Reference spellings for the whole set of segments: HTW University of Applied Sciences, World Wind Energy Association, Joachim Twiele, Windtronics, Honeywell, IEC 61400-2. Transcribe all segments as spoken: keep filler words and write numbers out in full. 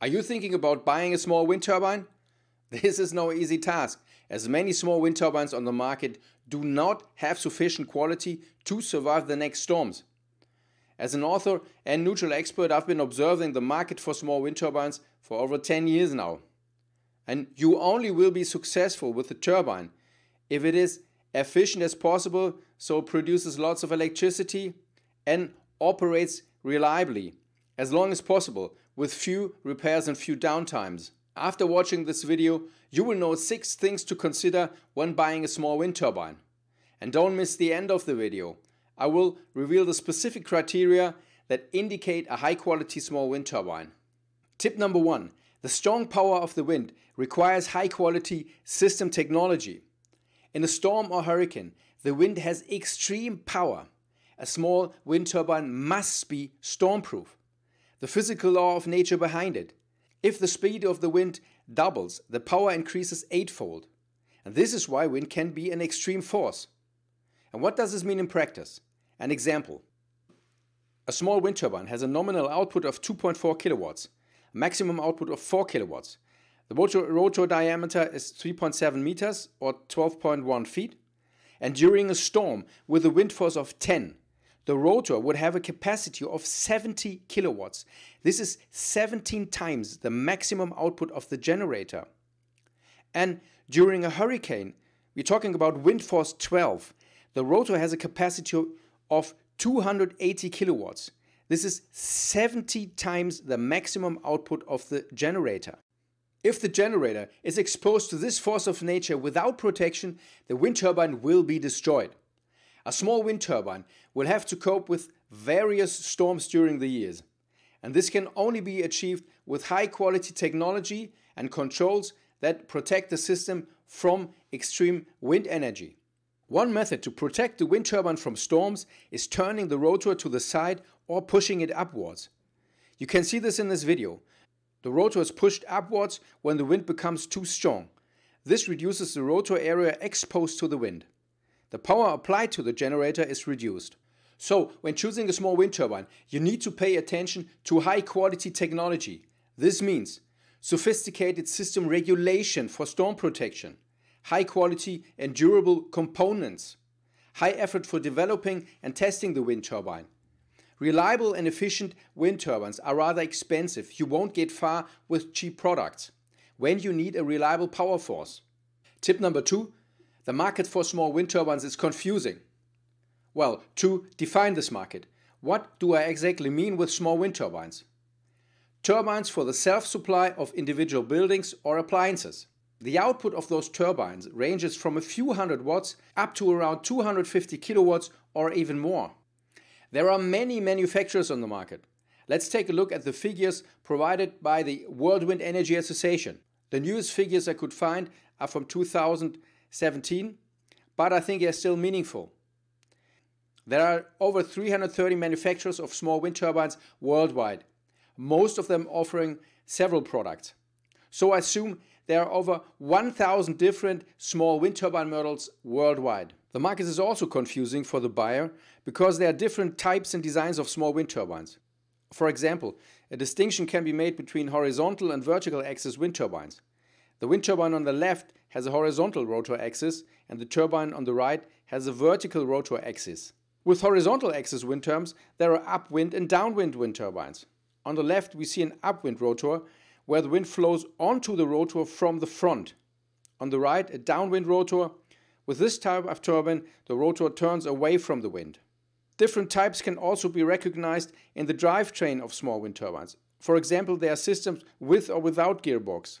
Are you thinking about buying a small wind turbine? This is no easy task, as many small wind turbines on the market do not have sufficient quality to survive the next storms. As an author and neutral expert, I've been observing the market for small wind turbines for over ten years now. And you only will be successful with a turbine if it is efficient as possible, so produces lots of electricity and operates reliably as long as possible with few repairs and few downtimes. After watching this video, you will know six things to consider when buying a small wind turbine. And don't miss the end of the video. I will reveal the specific criteria that indicate a high-quality small wind turbine. Tip number one. The strong power of the wind requires high-quality system technology. In a storm or hurricane, the wind has extreme power. A small wind turbine must be stormproof. The physical law of nature behind it. If the speed of the wind doubles, the power increases eightfold. And this is why wind can be an extreme force. And what does this mean in practice? An example. A small wind turbine has a nominal output of two point four kilowatts, a maximum output of four kilowatts. The rotor, rotor diameter is three point seven meters or twelve point one feet. And during a storm with a wind force of ten, the rotor would have a capacity of seventy kilowatts. This is seventeen times the maximum output of the generator. And during a hurricane, we're talking about wind force twelve. The rotor has a capacity of two hundred eighty kilowatts. This is seventy times the maximum output of the generator. If the generator is exposed to this force of nature without protection, the wind turbine will be destroyed. A small wind turbine will have to cope with various storms during the years. And this can only be achieved with high-quality technology and controls that protect the system from extreme wind energy. One method to protect the wind turbine from storms is turning the rotor to the side or pushing it upwards. You can see this in this video. The rotor is pushed upwards when the wind becomes too strong. This reduces the rotor area exposed to the wind. The power applied to the generator is reduced. So, when choosing a small wind turbine, you need to pay attention to high-quality technology. This means sophisticated system regulation for storm protection, high-quality and durable components, high effort for developing and testing the wind turbine. Reliable and efficient wind turbines are rather expensive. You won't get far with cheap products when you need a reliable power force. Tip number two. The market for small wind turbines is confusing. Well, to define this market, what do I exactly mean with small wind turbines? Turbines for the self-supply of individual buildings or appliances. The output of those turbines ranges from a few hundred watts up to around two hundred fifty kilowatts or even more. There are many manufacturers on the market. Let's take a look at the figures provided by the World Wind Energy Association. The newest figures I could find are from two thousand seventeen, but I think they are still meaningful. There are over three hundred thirty manufacturers of small wind turbines worldwide, most of them offering several products. So I assume there are over one thousand different small wind turbine models worldwide. The market is also confusing for the buyer because there are different types and designs of small wind turbines. For example, a distinction can be made between horizontal and vertical axis wind turbines. The wind turbine on the left has a horizontal rotor axis and the turbine on the right has a vertical rotor axis. With horizontal axis wind turbines, there are upwind and downwind wind turbines. On the left, we see an upwind rotor where the wind flows onto the rotor from the front. On the right, a downwind rotor. With this type of turbine, the rotor turns away from the wind. Different types can also be recognized in the drivetrain of small wind turbines. For example, there are systems with or without gearbox.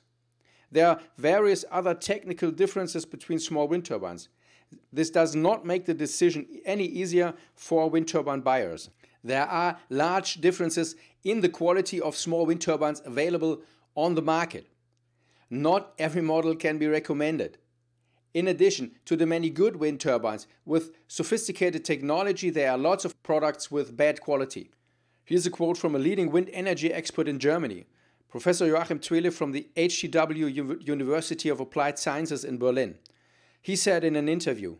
There are various other technical differences between small wind turbines. This does not make the decision any easier for wind turbine buyers. There are large differences in the quality of small wind turbines available on the market. Not every model can be recommended. In addition to the many good wind turbines with sophisticated technology, there are lots of products with bad quality. Here's a quote from a leading wind energy expert in Germany. Professor Joachim Twiele from the H T W University of Applied Sciences in Berlin. He said in an interview,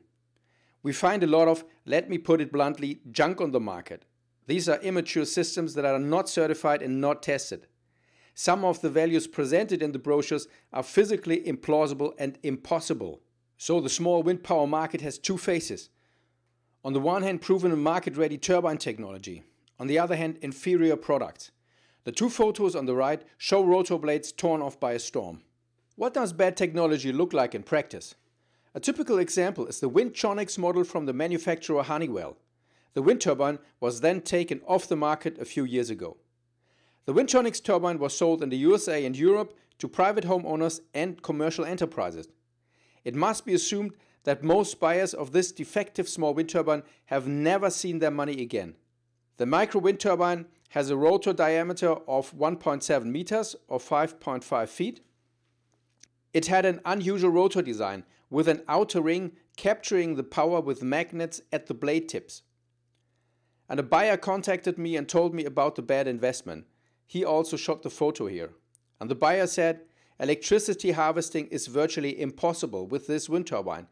"We find a lot of, let me put it bluntly, junk on the market. These are immature systems that are not certified and not tested. some of the values presented in the brochures are physically implausible and impossible. So the small wind power market has two faces. On the one hand, proven and market-ready turbine technology. On the other hand, inferior products. The two photos on the right show rotor blades torn off by a storm. What does bad technology look like in practice? A typical example is the Windtronics model from the manufacturer Honeywell. The wind turbine was then taken off the market a few years ago. The Windtronics turbine was sold in the U S A and Europe to private homeowners and commercial enterprises. It must be assumed that most buyers of this defective small wind turbine have never seen their money again. The micro wind turbine has a rotor diameter of one point seven meters or five point five feet. It had an unusual rotor design with an outer ring capturing the power with magnets at the blade tips. And a buyer contacted me and told me about the bad investment. He also shot the photo here. And the buyer said, electricity harvesting is virtually impossible with this wind turbine.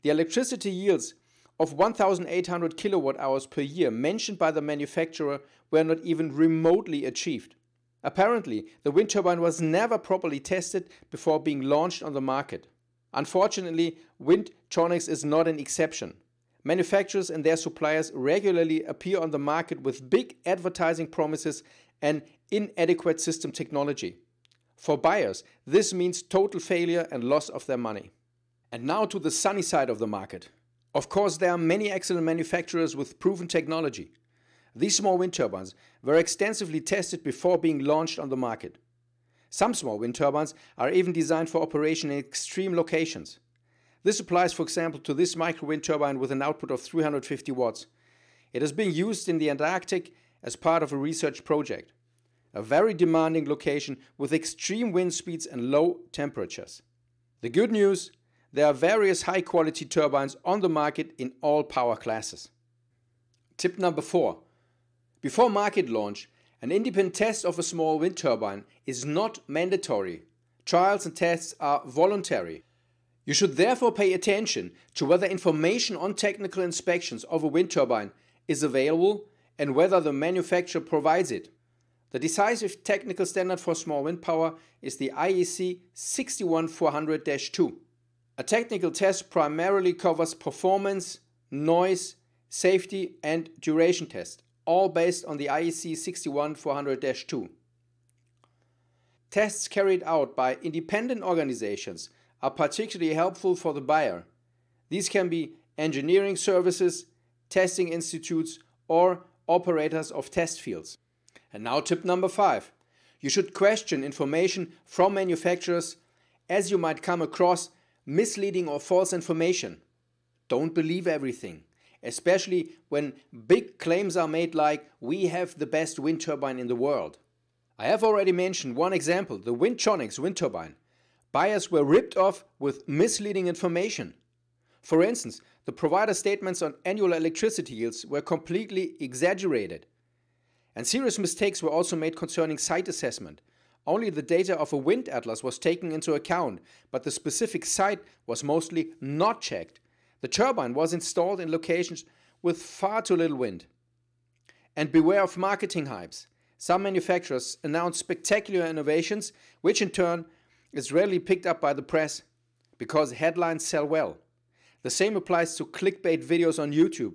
The electricity yields of one thousand eight hundred kilowatt hours per year mentioned by the manufacturer were not even remotely achieved. Apparently, the wind turbine was never properly tested before being launched on the market. Unfortunately, Windtronics is not an exception. Manufacturers and their suppliers regularly appear on the market with big advertising promises and inadequate system technology. For buyers, this means total failure and loss of their money. And now to the sunny side of the market. Of course, there are many excellent manufacturers with proven technology. These small wind turbines were extensively tested before being launched on the market. Some small wind turbines are even designed for operation in extreme locations. This applies, for example, to this micro wind turbine with an output of three hundred fifty watts. It is being used in the Antarctic as part of a research project. A very demanding location with extreme wind speeds and low temperatures. The good news, there are various high-quality turbines on the market in all power classes. Tip number four. Before market launch, an independent test of a small wind turbine is not mandatory. Trials and tests are voluntary. You should therefore pay attention to whether information on technical inspections of a wind turbine is available and whether the manufacturer provides it. The decisive technical standard for small wind power is the I E C six one four hundred dash two. A technical test primarily covers performance, noise, safety and duration tests, all based on the I E C six one four hundred dash two. Tests carried out by independent organizations are particularly helpful for the buyer. These can be engineering services, testing institutes, or operators of test fields. And now tip number five. You should question information from manufacturers, as you might come across misleading or false information. Don't believe everything. Especially when big claims are made like, we have the best wind turbine in the world. I have already mentioned one example, the Windtronics wind turbine. Buyers were ripped off with misleading information. For instance, the provider statements on annual electricity yields were completely exaggerated. And serious mistakes were also made concerning site assessment. Only the data of a wind atlas was taken into account, but the specific site was mostly not checked. The turbine was installed in locations with far too little wind. And beware of marketing hypes. Some manufacturers announce spectacular innovations, which in turn is rarely picked up by the press, because headlines sell well. The same applies to clickbait videos on YouTube.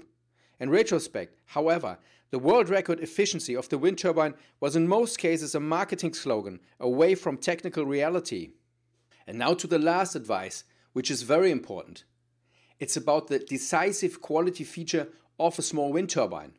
In retrospect, however, the world record efficiency of the wind turbine was in most cases a marketing slogan, away from technical reality. And now to the last advice, which is very important. It's about the decisive quality feature of a small wind turbine.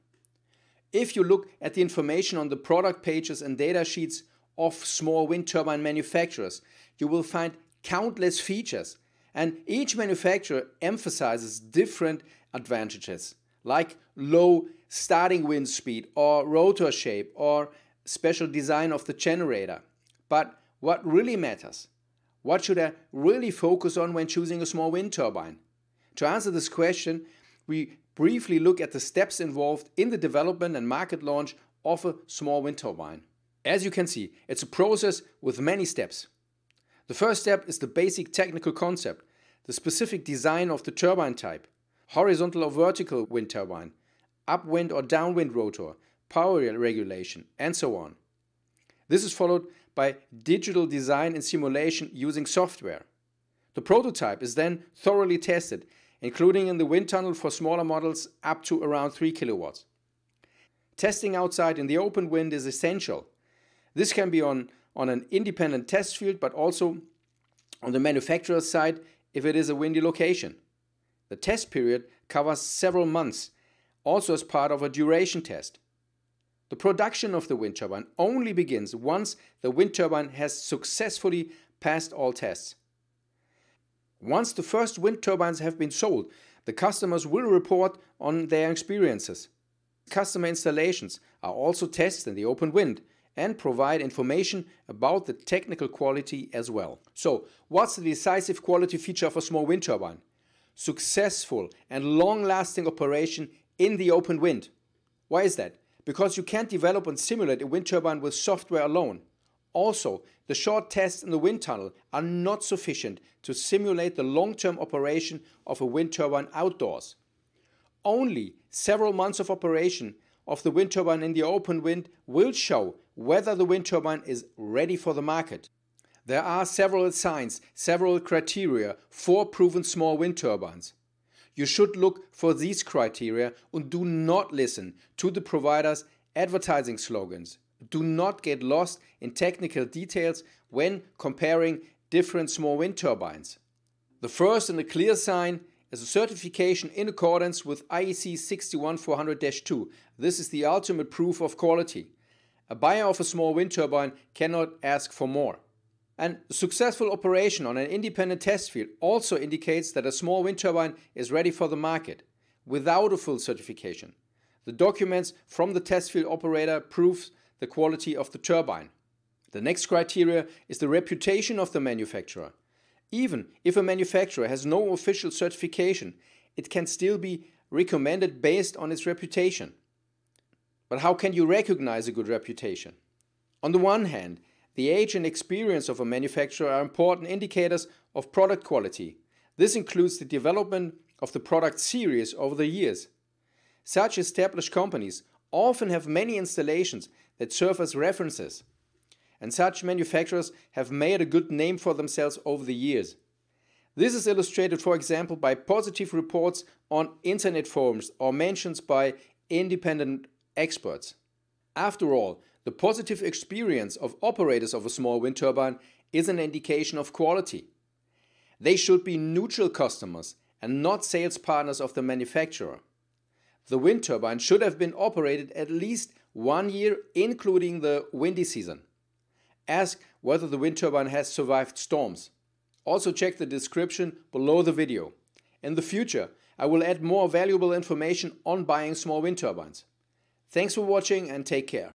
If you look at the information on the product pages and data sheets of small wind turbine manufacturers, you will find countless features, and each manufacturer emphasizes different advantages, like low starting wind speed or rotor shape or special design of the generator. But what really matters? What should I really focus on when choosing a small wind turbine? To answer this question, we briefly look at the steps involved in the development and market launch of a small wind turbine. As you can see, it's a process with many steps. The first step is the basic technical concept, the specific design of the turbine type, horizontal or vertical wind turbine, upwind or downwind rotor, power regulation, and so on. This is followed by digital design and simulation using software. The prototype is then thoroughly tested, including in the wind tunnel for smaller models up to around three kilowatts. Testing outside in the open wind is essential. This can be on, on an independent test field, but also on the manufacturer's side if it is a windy location. The test period covers several months, also as part of a duration test. The production of the wind turbine only begins once the wind turbine has successfully passed all tests. Once the first wind turbines have been sold, the customers will report on their experiences. Customer installations are also tested in the open wind and provide information about the technical quality as well. So, what's the decisive quality feature of a small wind turbine? Successful and long-lasting operation in the open wind. Why is that? Because you can't develop and simulate a wind turbine with software alone. Also, the short tests in the wind tunnel are not sufficient to simulate the long-term operation of a wind turbine outdoors. Only several months of operation of the wind turbine in the open wind will show whether the wind turbine is ready for the market. There are several signs, several criteria for proven small wind turbines. You should look for these criteria and do not listen to the provider's advertising slogans. Do not get lost in technical details when comparing different small wind turbines. The first and a clear sign is a certification in accordance with I E C six one four hundred dash two. This is the ultimate proof of quality. A buyer of a small wind turbine cannot ask for more. And successful operation on an independent test field also indicates that a small wind turbine is ready for the market without a full certification. The documents from the test field operator prove the quality of the turbine. The next criteria is the reputation of the manufacturer. Even if a manufacturer has no official certification, it can still be recommended based on its reputation. But how can you recognize a good reputation? On the one hand, the age and experience of a manufacturer are important indicators of product quality. This includes the development of the product series over the years. Such established companies often have many installations that serve as references, and such manufacturers have made a good name for themselves over the years. This is illustrated, for example, by positive reports on internet forums or mentions by independent experts. After all, the positive experience of operators of a small wind turbine is an indication of quality. They should be neutral customers and not sales partners of the manufacturer. The wind turbine should have been operated at least one year, including the windy season. Ask whether the wind turbine has survived storms. Also check the description below the video. In the future, I will add more valuable information on buying small wind turbines. Thanks for watching and take care.